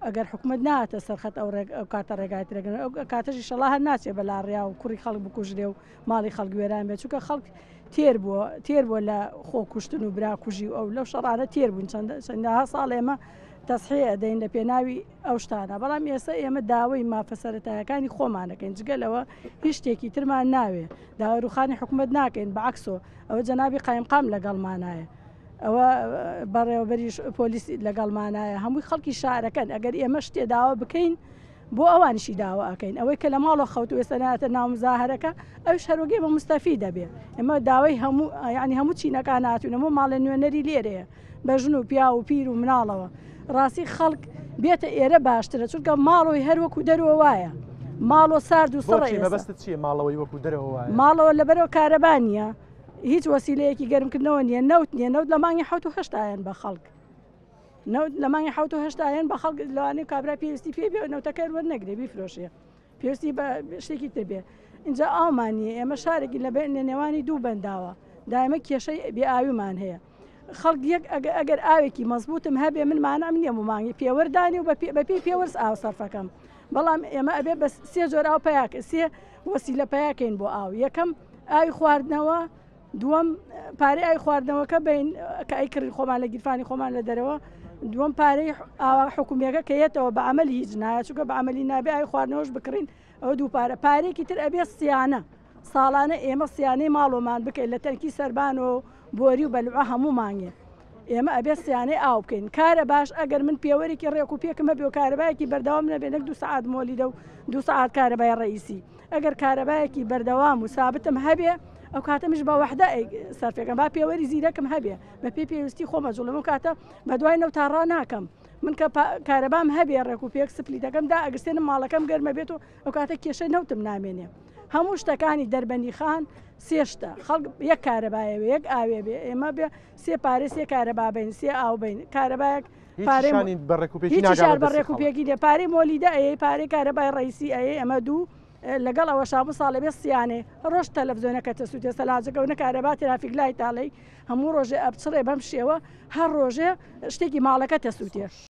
اگر حکومت ناتە سەرخەت او کاتە ڕێگایترێگەن کاتەش ئینشەڵڵا ناچێ بە لارڕیا و کوڕی خەڵک بکوژێ و ماڵی خەڵک وێران بێت چونکە خەڵک تێر بووە لە خۆکوشتن و براکوژی و ئەو لەو شەڕانە تێر بوون چەندەها ساڵ ئێمە تەسحیح ئەدەین لە پێناوی ئەو شتانە بەڵام ئێستا ئێمە داوای مافەسەرەتاییەکانی خۆمانەکەین جگەلەوە هیچ شتێکی ترمان ناوێ داوای روخانی حکومت ناکەین بەعەکسۆ ئەوە جەنابی قایمقام لەگەڵمانایە ئەوە بەڕێوەبەریش پۆلیس لەگەڵمانایە هەمووی خەڵکی شارەکەن ئەگەر ئێمە شتێ داوا بکەین بۆ ئەوانشی داوا ئەکەین ئەوەی کە لە ماڵەوە خەوت و ئێستا نایەتە ناو مزاهەرەکە ئەوش هەروەگەی بە مستەفید دەبێت ئێمە داوای هەموو یعنی هەموو چینەکان هاتوون هەموو ماڵە نوێنەری لێرەیە بە ژن و پیا و پیر و مناڵەوە ڕاستی خەڵک بێتە ئێرە باشترە چونکە ماڵەوەی هەروەکو دەرەوە وایە ماڵۆ سارد و سڕ مەبەستت چیە ماڵەوەی وەکو دەرەوە وایە ماڵەوە لەبەرەوە کارەبانیە هیچ وسیلەیەکی گەرمکردنەوە نییە نەوت نییە نەوت لە مانگی ١٧ بە خەڵک نەوت لە مانگی ١٨ بە خەڵک لەوانەیە کابرا پێویستی پێ بێ نەوتەکە وەرنەگرێ بیفرۆشێ پێویستی بە شتێکی تر بێ اینجا ئەومانیە ئێمە شارێکی لە نێوانی دوو بەنداوە دائمە کێشەی بێئاویمان هەیە خەڵک یەک ئەگەر ئاوێکی مەزبووتم هەبێ من مانام نییە و مانگی پێوەردانی و بەپی پێوەرز ئاو سەرفەکەم بەڵام ئێمە ئەبێ بە سێ جۆر ئاو پەیاکەین سێ وەسیلە پەیاکەین بۆ ئاو یەکەم ئاوی خواردنەوە دووەم پارەی ئای خواردنەوەکە بین کە ئەیکردی خۆمان لە گیرفانی خۆمان لە دەرەوە دووەم پارەی ئاوا حکومیەکە کە یێتەوە بە عەمەلی هیچ نایە چونکە بە عەمەلی نابێ ئای خواردنەوەش بکڕین ئەوە دوو پارە پارێکی تر ئەبێ سییانە ساڵانە ئێمە سییانەی ماڵۆمان بکەین لە تەرکی سەربان و بۆری و بەلوعە هەموو مانگێ ئێمە ئەبێ سییانەی ئاو بکەین کارە باش ئەگەر من پێوەرێکی ڕێک و پێکمە بێ و کارەبایەکی بەردەوام نەبێ نەک ٢ سعات مۆلیدە و ٢ سعات کارەبای ڕئیسی ئەگەر کارەبایەکی بەردەوام و سابتم هەبێ ئەو کاتەمیش بە وەحدە سەرفێکم با پێوەری زیرەکم هەبێ بە پێی پێویستی خۆمە جوڵ لەم کاتە بە دوای نەوت تا ڕا ناکەم من کە کارەبام هەبێ ڕێک و پێک سپلیتەکەم دا ئەگرسێنم ماڵەکەم گەرمە بێت و ئەو کاتە کێشەی نەوتم نامێنێ هەموو شتەکانی دەربەندی خان سێشتە خەڵک یەک کارەبایەوێ یەک ئاوێ بێ ئێمە بێ سێ پارەی سێ کارەبا بین سێ ئاو بین کارەبایەک پارەی بەڕێک و پێکی دێ پارەی مۆلیدە ئەیە پارەی کارەبای ڕئیسی ئەیە ئەمە دوو لەگەڵ ئەوە شام ساڵێ بێ سییانێ ڕۆژ تەلەڤزیۆنەکە تەسووتێ سەلاجەکە و نەکارەبا ترافیک لای تاڵی هەموو ڕۆژێ ئەبچڕێ بەم شێوە هەر ڕۆژێ شتێکی ماڵەکە تەسووتێ